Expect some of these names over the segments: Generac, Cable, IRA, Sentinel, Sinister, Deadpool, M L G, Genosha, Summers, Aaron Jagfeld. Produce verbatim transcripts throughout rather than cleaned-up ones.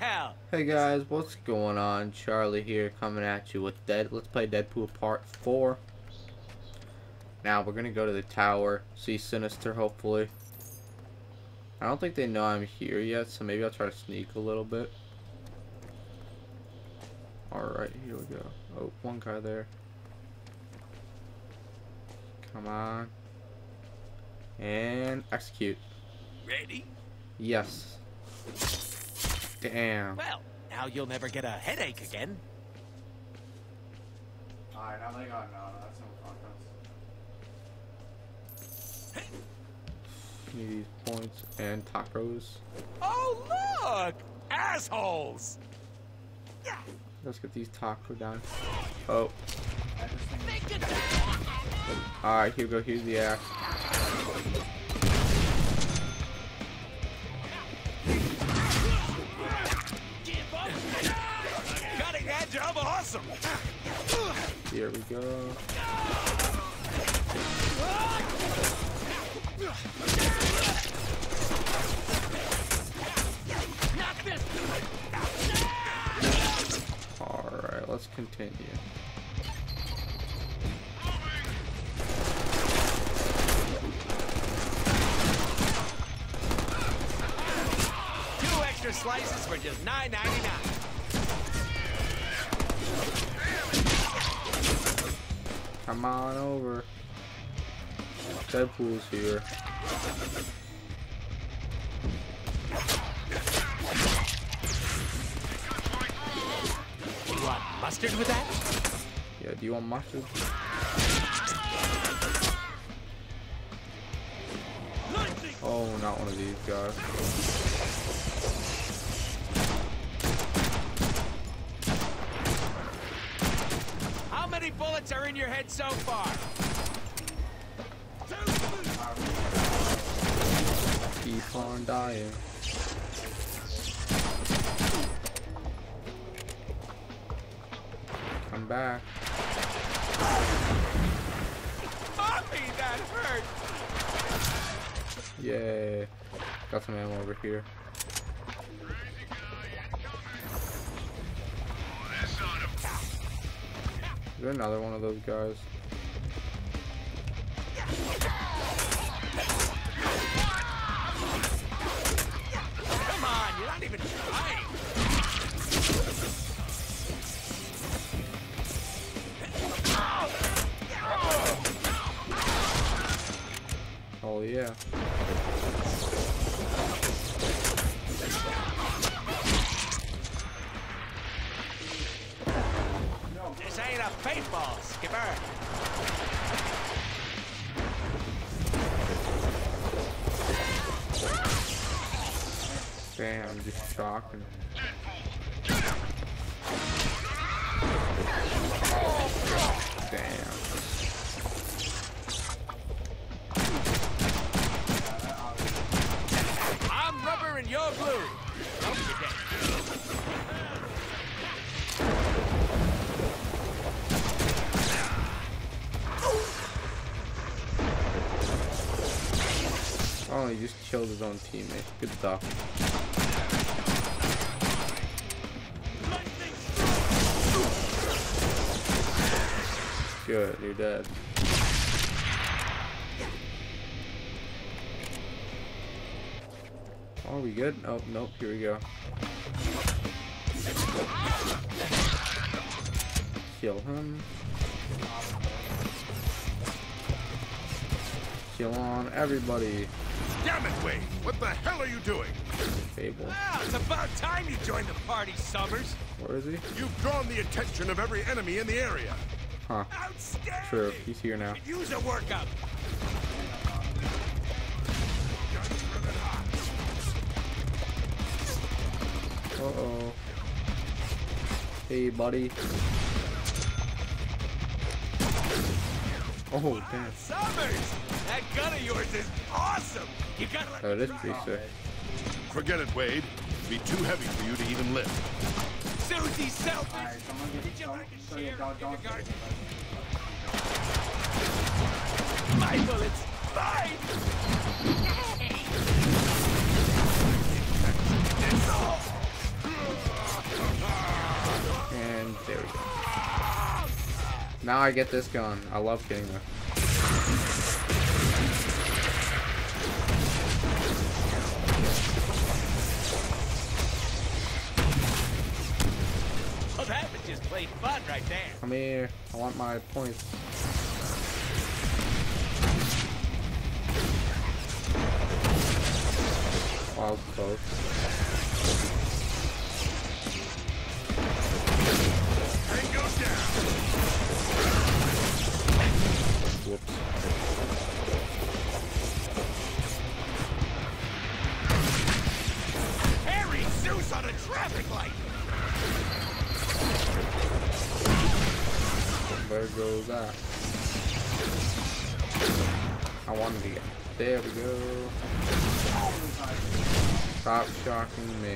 Wow! Hey guys, what's going on? Charlie here, coming at you with Dead. Let's play Deadpool Part Four. Now we're gonna go to the tower, see Sinister. Hopefully, I don't think they know I'm here yet, so maybe I'll try to sneak a little bit. All right, here we go. Oh, one guy there. Come on. And execute. Ready? Yes. Damn. Well, now you'll never get a headache again. Alright, now they got no, that's no contest. Hey. Need these points and tacos. Oh, look! Assholes! Yeah. Let's get these tacos down. Oh. Alright, here we go. Here's the axe. Cutting that job, awesome. Here we go. Alright, let's continue. Slices for just nine ninety-nine. Come on over. Deadpool's here. You want mustard with that? Yeah, do you want mustard? Oh, not one of these guys. Bullets are in your head so far. Keep on dying. Come back. Mommy, that hurt. Yay. Got some ammo over here. Is there another one of those guys? Come on, you're not even trying. Oh yeah. This ain't a paintball, Skipper. Damn, I'm just shocking. Damn. I'm rubber and you're glue. Don't forget. Oh, he just killed his own teammate. Good stuff. Good, you're dead. Oh, are we good? Oh, nope, here we go. Kill him. Kill on everybody. Damn it, Wade! What the hell are you doing? Cable. Well, it's about time you joined the party, Summers. Where is he? You've drawn the attention of every enemy in the area. Huh. Outstanding. True. He's here now. Could use a workup. Uh-oh. Hey, buddy. Oh, damn. Summers! That gun of yours is awesome! You gotta let oh, it is pretty sick. Forget it, Wade. It'd be too heavy for you to even lift. Susie Selfish! Right, did you learn to share in kindergarten? My bullets! Mine! Hey! Now I get this gun. I love getting this. Well, that was just plain fun right there. Come here. I want my points. Wow, close. Goes that. I wanted to get. There we go. Stop shocking me.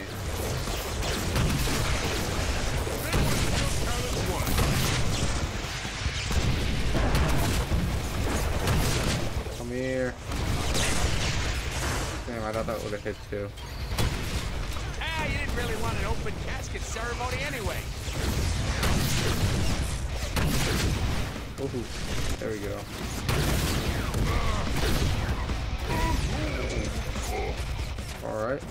Come here. Damn, I thought that would have hit too. Ah, you didn't really want an open casket ceremony anyway. Ooh, there we go. Alright.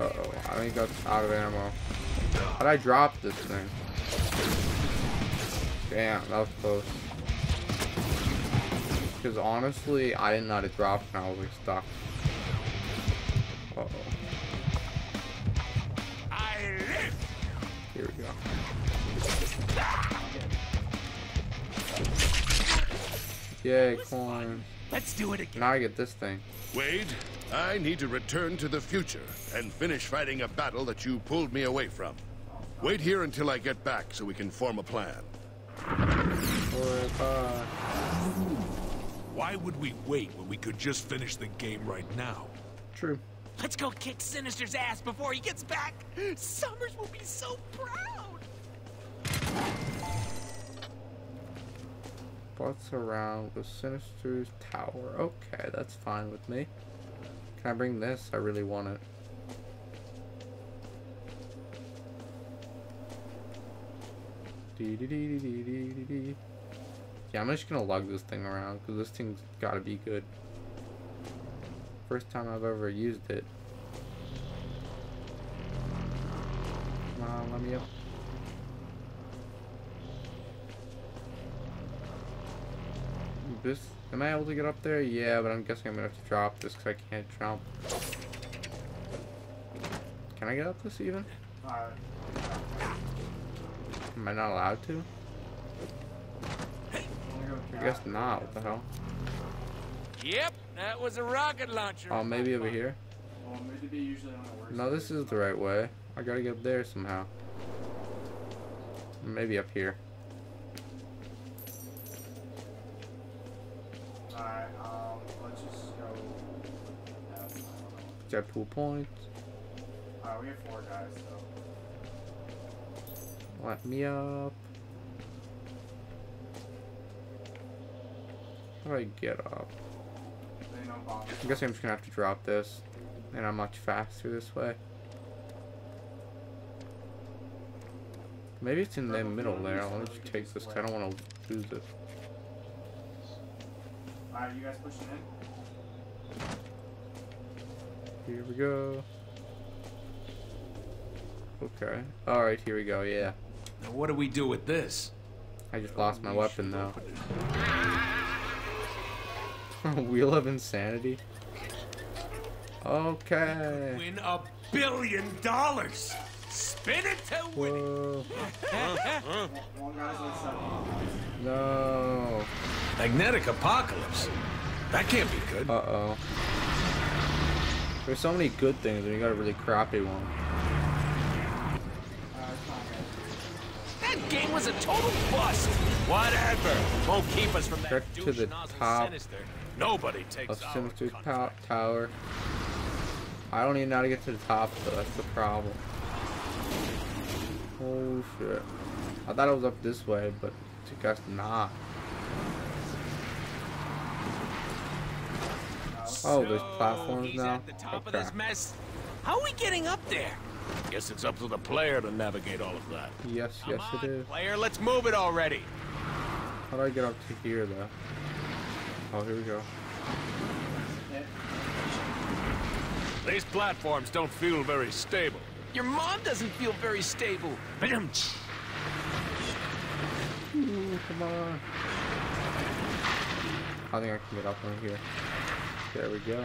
Uh oh, I think that's out of ammo. How'd I drop this thing? Damn, that was close. Because honestly, I didn't know how to drop and I was like stuck. Uh oh. I live. Here we go. Yay, coin. Let's do it again. Now I get this thing. Wade, I need to return to the future and finish fighting a battle that you pulled me away from. Wait here until I get back so we can form a plan. Why would we wait when we could just finish the game right now? True. Let's go kick Sinister's ass before he gets back. Summers will be so proud. What's around with Sinister's tower? Okay, that's fine with me. Can I bring this? I really want it. Dee dee dee dee dee dee dee. Yeah, I'm just gonna lug this thing around because this thing's gotta be good. First time I've ever used it. Come on, let me up. This, am I able to get up there? Yeah, but I'm guessing I'm gonna have to drop this because I can't jump. Can I get up this even? Uh, am I not allowed to? I guess not. What the hell? Yep, that was a rocket launcher. Oh, maybe over here. Well, maybe usually no, this is the right way. I gotta get up there somehow. Maybe up here. Alright, um, let's just go. Deadpool points. Alright, we have four guys, so. Let me up. How do I get up? I guess I'm just gonna have to drop this, and I'm much faster this way. Maybe it's in the middle there. Let me just take this, 'cause I don't want to lose this. Alright, you guys pushing in? Here we go. Okay. Alright, here we go, yeah. Now what do we do with this? I just lost my weapon, though. Wheel of Insanity. Okay. Win a billion dollars! Spin it to win it! No. Magnetic apocalypse. That can't be good. Uh oh. There's so many good things, and you got a really crappy one. That game was a total bust. Whatever. Won't keep us from that. Check to the top. Sinister. Nobody takes of Sinister's tower. I don't even know how to get to the top, though. That's the problem. Oh shit! I thought it was up this way, but I guess not. Oh, there's platforms now. He's at the top of this mess. How are we getting up there? Guess it's up to the player to navigate all of that. Yes, Come yes on, it is. Player, let's move it already. How do I get up to here, though? Oh, here we go. These platforms don't feel very stable. Your mom doesn't feel very stable. Ooh, come on. I think I can get up from here. There we go.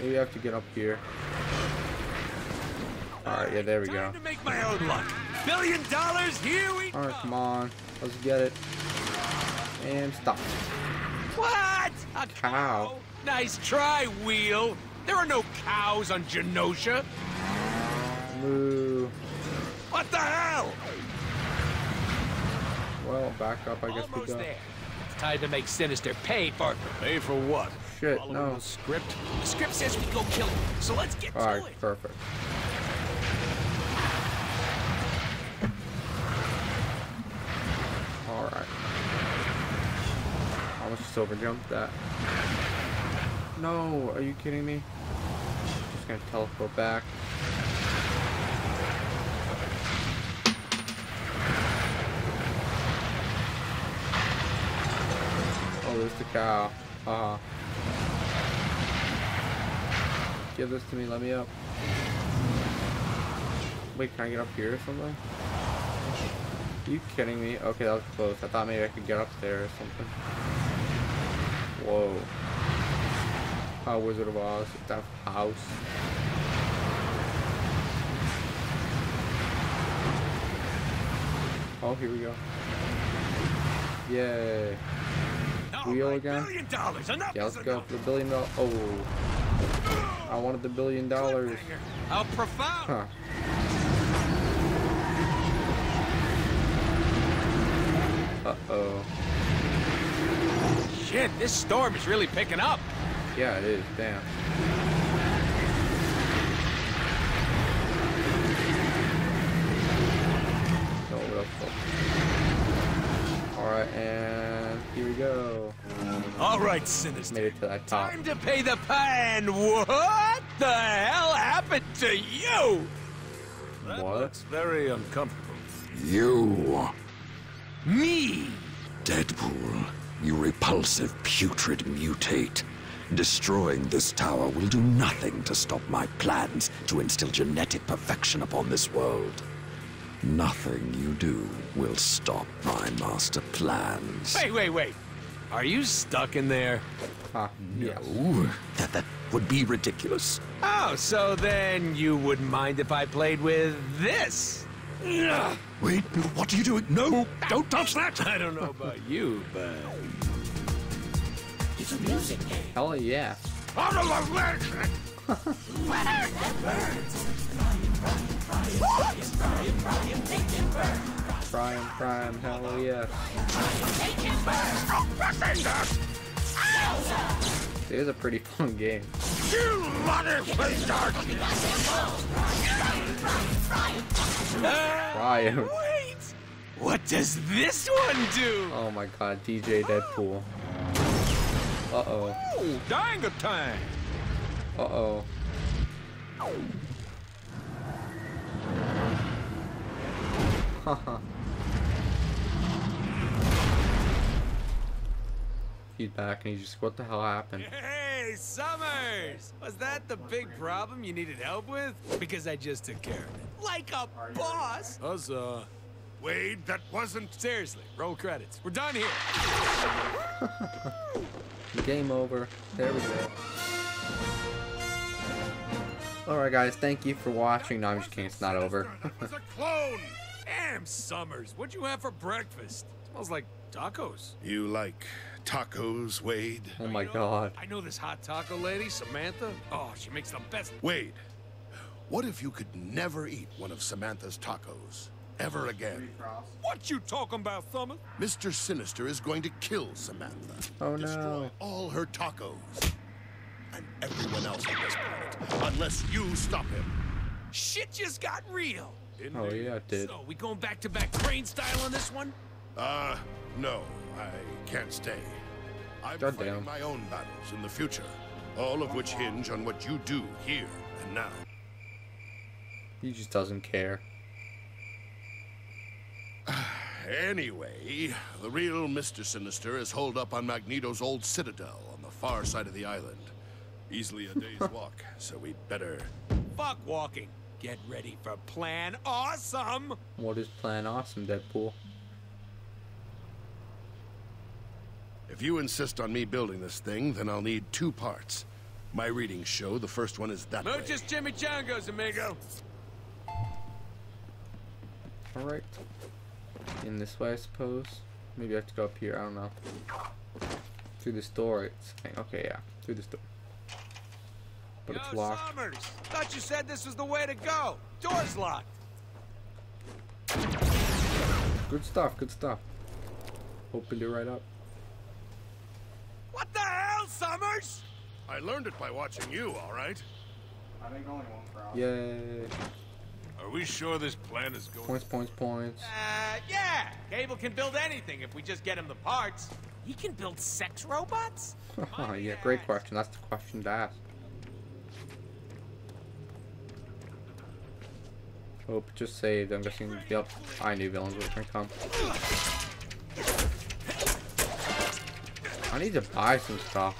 Maybe I have to get up here. Alright, yeah, there we go. Time to make my own luck. Billion dollars, here we go. Alright, come on. Let's get it. And stop. What? A cow? Nice try, Wheel. There are no cows on Genosha. Moo. What the hell? Well, back up. I guess we go. It's time to make Sinister pay for. Pay for what? Shit, Follow no. The script. The script says we go kill him, so let's get All to right, it. All right, perfect. All right. Just overjumped that. No, are you kidding me? I'm just gonna teleport back. Oh, there's the cow. Uh huh. Give this to me. Let me up. Wait, can I get up here or something? Are you kidding me? Okay, that was close. I thought maybe I could get up there or something. Whoa. How Wizard of Oz, that house. Oh, here we go. Yay. Wheel again? Yeah, let's go for the billion dollars. Oh. I wanted the billion dollars. How profound. Huh. Uh-oh. Shit, this storm is really picking up. Yeah, it is. Damn. All right, and here we go. All right, Sinister. Made it to that top. Time to pay the pan. What the hell happened to you? That what? Looks very uncomfortable. You. Me. Deadpool. You repulsive, putrid mutate. Destroying this tower will do nothing to stop my plans to instill genetic perfection upon this world. Nothing you do will stop my master plans. Wait, wait, wait. Are you stuck in there? Uh, yes. No, that, that would be ridiculous. Oh, so then you wouldn't mind if I played with this? Wait, what are you doing? No, don't touch that! I don't know about you, but... It's a music game. Hell yeah. Out of my way! Prime, prime, hell yeah. It is a pretty fun game. You motherfucking dark! Brian. Uh, wait! What does this one do? Oh my god, D J Deadpool. Uh-oh. Oh, dying of time! Uh-oh. Haha. He's back and he's just, what the hell happened? Hey, Summers! Was that the big problem you needed help with? Because I just took care of it. Like a boss! Huzzah. Wade, that wasn't... Seriously, roll credits. We're done here. Game over. There we go. Alright, guys, thank you for watching. No, I'm just kidding, it's not over. That was a clone! Damn, Summers, what'd you have for breakfast? It smells like tacos. You like... tacos, Wade. Oh my god. I know this hot taco lady, Samantha. Oh, she makes the best. Wade, what if you could never eat one of Samantha's tacos ever again? What you talking about, Thumber? Mister Sinister is going to kill Samantha. Oh no. Destroy all her tacos. And everyone else on this planet. Unless you stop him. Shit just got real. Didn't oh yeah, it did. So we going back to back crane style on this one? Uh, no. I can't stay. I'm God fighting damn. my own battles in the future, all of which hinge on what you do here and now. He just doesn't care. Anyway, the real Mister Sinister is holed up on Magneto's old citadel on the far side of the island. Easily a day's walk, so we better... Fuck walking. Get ready for Plan Awesome! What is Plan Awesome, Deadpool? If you insist on me building this thing, then I'll need two parts. My readings show the first one is that Muchas way. Chimichangas, amigo! Alright. In this way, I suppose. Maybe I have to go up here, I don't know. Through this door, it's... Okay, yeah. Through this door. But it's locked. Summers! Thought you said this was the way to go. Door's locked. Good stuff, good stuff. Opened it right up. What the hell, Summers? I learned it by watching you, all right? I think only one problem. Yay. Are we sure this plan is going? Points, points, points. Uh, yeah. Cable can build anything if we just get him the parts. He can build sex robots? Oh, yeah, great question. That's the question to ask. Oh, just saved. I'm guessing. Yep, I knew villains were gonna come. I need to buy some stuff.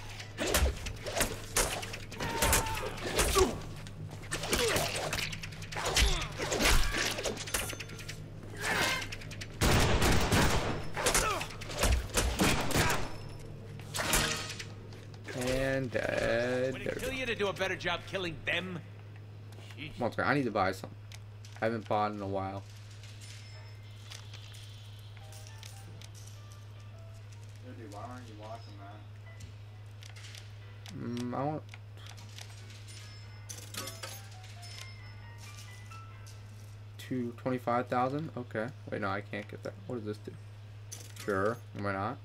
And dead. Would it kill you to do a better job killing them? Monster, I need to buy some. I haven't bought in a while. Dude, why aren't you watching that? Mm, I want. Two twenty-five thousand. Okay. Wait, no, I can't get that. What does this do? Sure. Why not?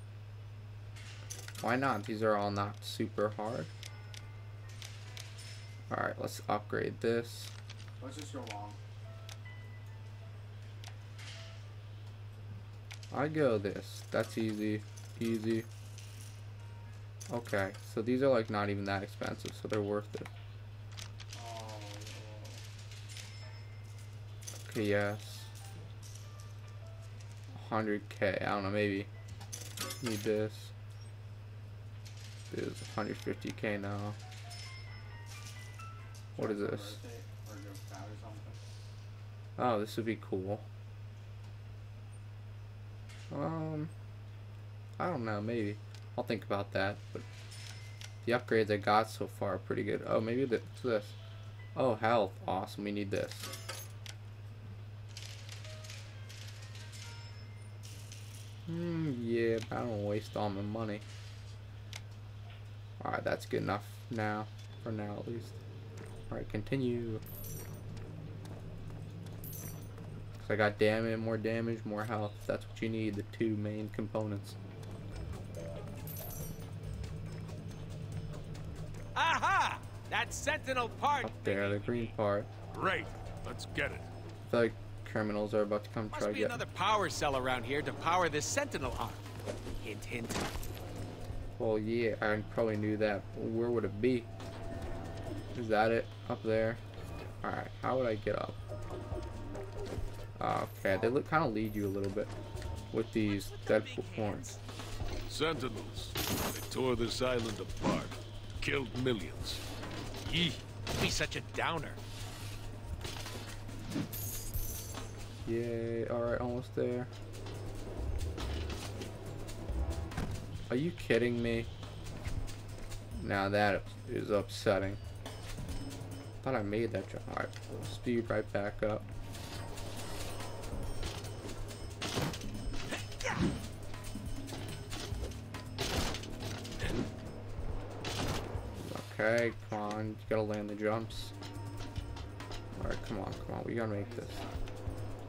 Why not? These are all not super hard. All right, let's upgrade this. Let's just go long. I go this. That's easy. Easy. Okay, so these are like not even that expensive, so they're worth it. Okay, yes. one hundred K. I don't know, maybe. Need this. This is one hundred fifty K now. What is this? Oh, this would be cool. Um, I don't know, maybe. I'll think about that, but the upgrades I got so far are pretty good. Oh, maybe this. this. Oh, health. Awesome, we need this. Hmm, yeah, but I don't waste all my money. Alright, that's good enough now, for now at least. Alright, continue. I got damage, more damage, more health. That's what you need, the two main components. Aha! That Sentinel part! Up there, the green part. Great, let's get it. I feel like criminals are about to come try to get me. Must be another power cell around here to power this Sentinel arm. Hint, hint. Well, yeah, I probably knew that. Where would it be? Is that it? Up there? Alright, how would I get up? Okay, they look kind of lead you a little bit with these Deadpool horns. Sentinels, they tore this island apart, killed millions. Yee, be such a downer. Yay! All right, almost there. Are you kidding me? Now that is upsetting. Thought I made that jump. All right, we'll speed right back up. Okay, come on, you gotta land the jumps. Alright, come on, come on, we gotta make this.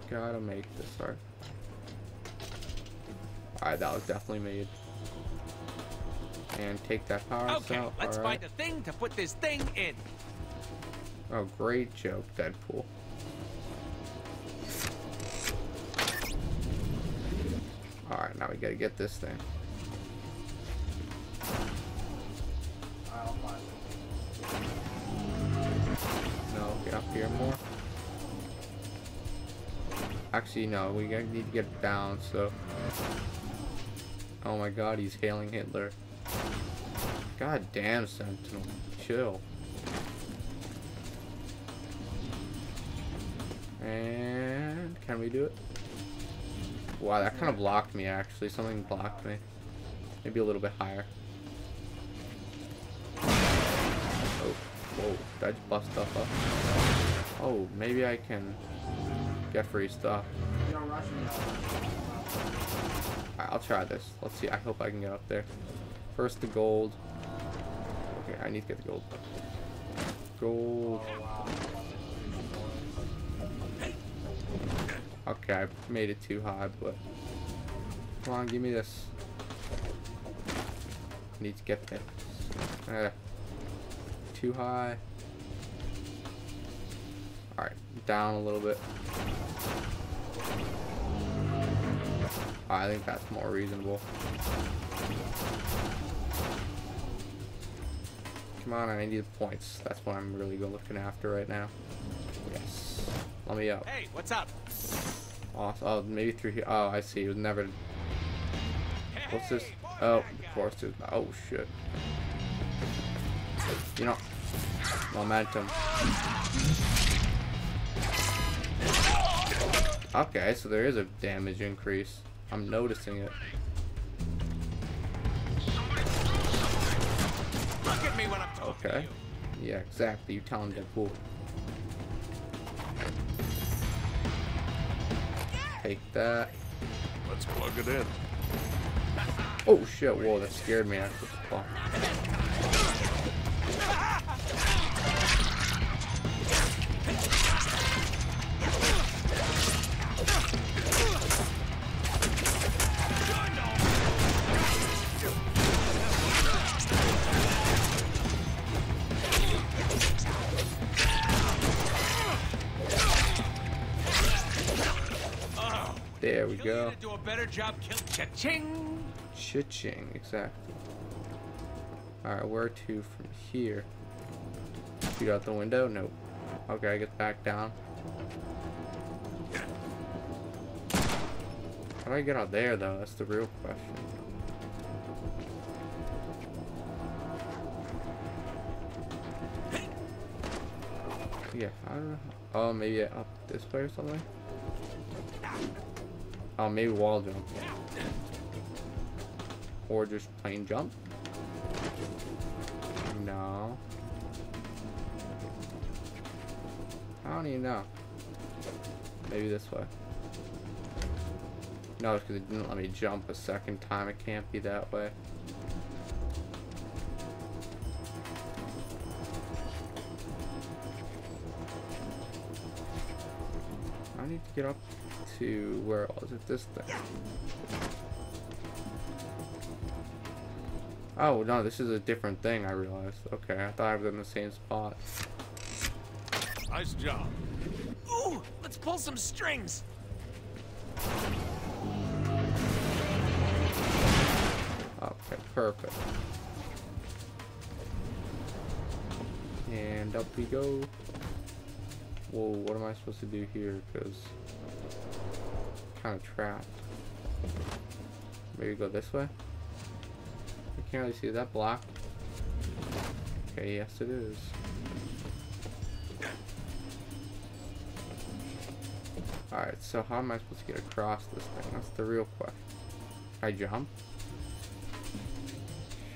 Gotta make this, alright. Alright, that was definitely made. And take that power okay, cell. Let's all right. find a thing to put this thing in. Oh, great joke, Deadpool. Alright, now we gotta get this thing. Actually, no, we need to get down, so... Oh my god, he's hailing Hitler. God damn, Sentinel. Chill. And... Can we do it? Wow, that kind of blocked me, actually. Something blocked me. Maybe a little bit higher. Oh, whoa. Did I just bust stuff up? Oh, maybe I can... get free stuff. Alright, I'll try this. Let's see. I hope I can get up there. First the gold. Okay, I need to get the gold. Gold. Okay, I made it too high, but... Come on, give me this. I need to get this. Eh. Too high. Alright, down a little bit. I think that's more reasonable. Come on, I need the points. That's what I'm really looking after right now. Yes. Let me up. Hey, what's up? Awesome. Oh, maybe through here. Oh, I see. It was never. What's this? Oh, of course. There's... Oh, shit. You know, momentum. Okay, so there is a damage increase. I'm noticing it. Look at me when I'm talking. Okay. To you. Yeah, exactly. You tell him, Deadpool. Take that. Let's plug it in. Oh shit! Whoa, that scared me. Actually, fuck. There we go. Do a better job. Cha-ching. Cha-ching, exactly. All right, where to from here? Shoot out the window? Nope. Okay, I get back down. How do I get out there though? That's the real question. Yeah, I don't know. Oh, maybe up this way or something. Oh, maybe wall jump. Or just plain jump? No. I don't even know. Maybe this way. No, it's because it didn't let me jump a second time. It can't be that way. I need to get up. To where was it? This thing. Oh no, this is a different thing. I realized. Okay, I thought I was in the same spot. Nice job. Ooh, let's pull some strings. Okay, perfect. And up we go. Whoa, what am I supposed to do here? Because. Kind of trapped. Maybe go this way. I can't really see that block. Okay, yes it is. Alright, so how am I supposed to get across this thing? That's the real question. I jump?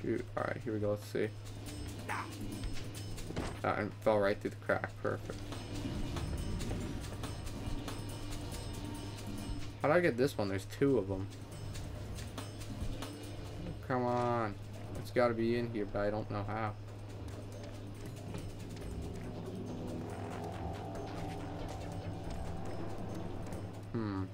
Shoot. Alright, here we go. Let's see. Uh, and fell right through the crack. Perfect. How do I get this one? There's two of them. Come on. It's got to be in here, but I don't know how. Hmm.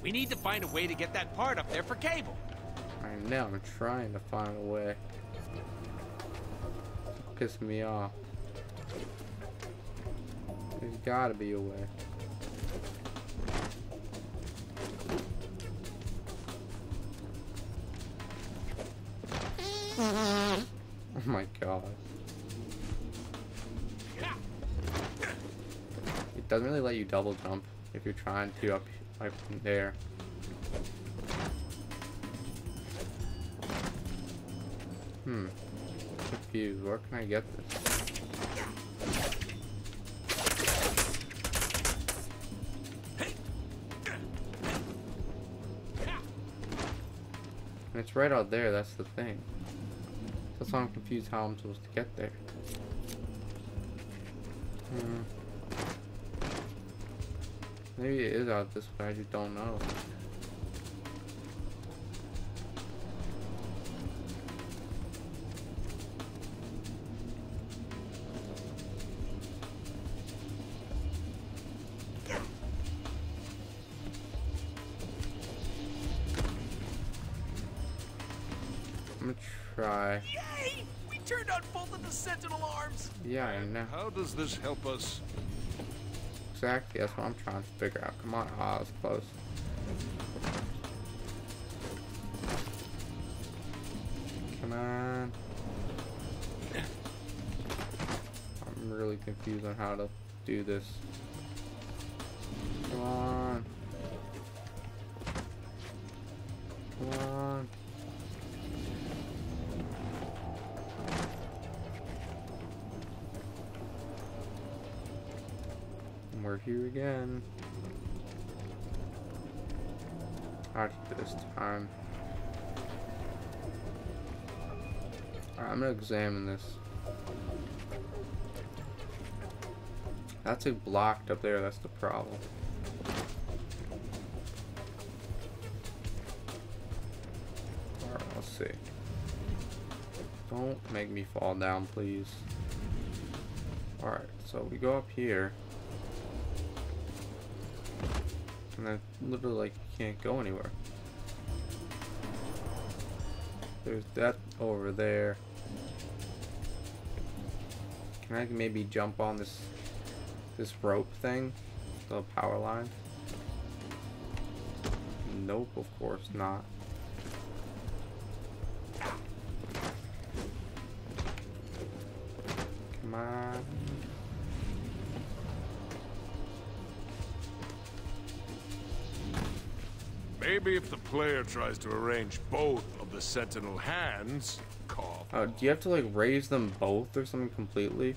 We need to find a way to get that part up there for Cable. I know. I'm trying to find a way. Piss me off. There's gotta be a way. Oh my god. It doesn't really let you double jump if you're trying to up like from there. Hmm. Confused. Where can I get this? And it's right out there, that's the thing. That's why I'm confused how I'm supposed to get there. Hmm. Maybe it is out this way, I just don't know. I'm gonna try. Yay! We turned on both of the Sentinel arms! Yeah, I know. How does this help us? Exactly, that's what I'm trying to figure out. Come on, ah, oh, it's close. Come on. I'm really confused on how to do this. Come on. Come on. We're here again. Out this time. Alright, I'm gonna examine this. That's it blocked up there, that's the problem. Alright, let's see. Don't make me fall down, please. Alright, so we go up here. And then literally like you can't go anywhere. There's that over there. Can I maybe jump on this this rope thing? The power line? Nope, of course not. Come on. Maybe if the player tries to arrange both of the Sentinel hands, call. Oh, do you have to like raise them both or something completely?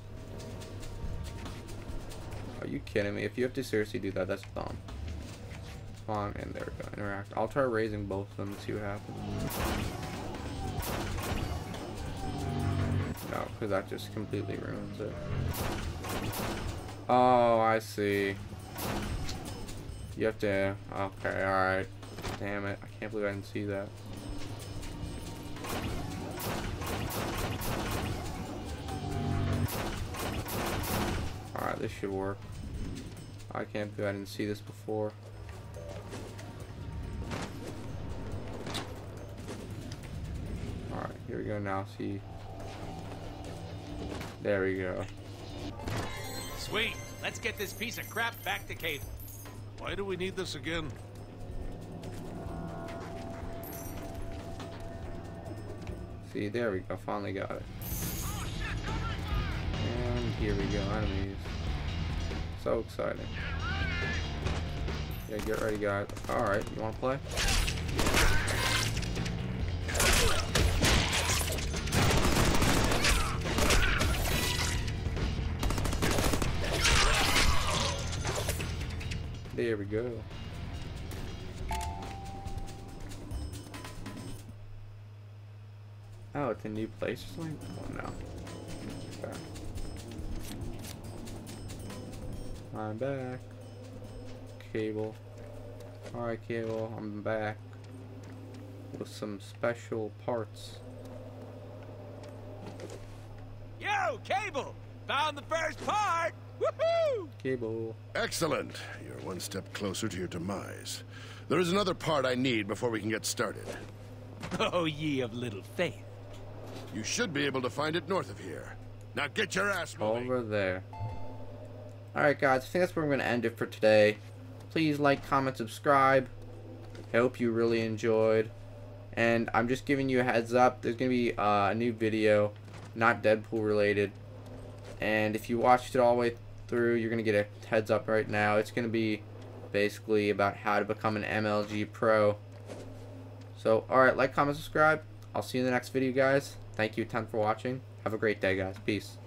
Are you kidding me? If you have to seriously do that, that's dumb. Come on, and there we go. Interact. I'll try raising both of them and see what happens. No, because that just completely ruins it. Oh, I see. You have to. Okay, alright. Damn it, I can't believe I didn't see that. Alright, this should work. I can't believe I didn't see this before. Alright, here we go now, see. There we go. Sweet, let's get this piece of crap back to Cable. Why do we need this again? See, there we go, finally got it. And here we go, enemies. So exciting. Yeah, get ready guys. Alright, you wanna play? There we go. Oh, it's a new place or something? Oh no. Okay. I'm back. Cable. Alright, Cable, I'm back. With some special parts. Yo, Cable! Found the first part! Woohoo! Cable. Excellent. You're one step closer to your demise. There is another part I need before we can get started. Oh, ye of little faith. You should be able to find it north of here. Now get your ass moving. Over there. Alright guys, I think that's where I'm going to end it for today. Please like, comment, subscribe. I hope you really enjoyed. And I'm just giving you a heads up. There's going to be uh, a new video. Not Deadpool related. And if you watched it all the way through. You're going to get a heads up right now. It's going to be basically about how to become an M L G pro. So, alright, like, comment, subscribe. I'll see you in the next video, guys. Thank you a ton for watching. Have a great day, guys. Peace.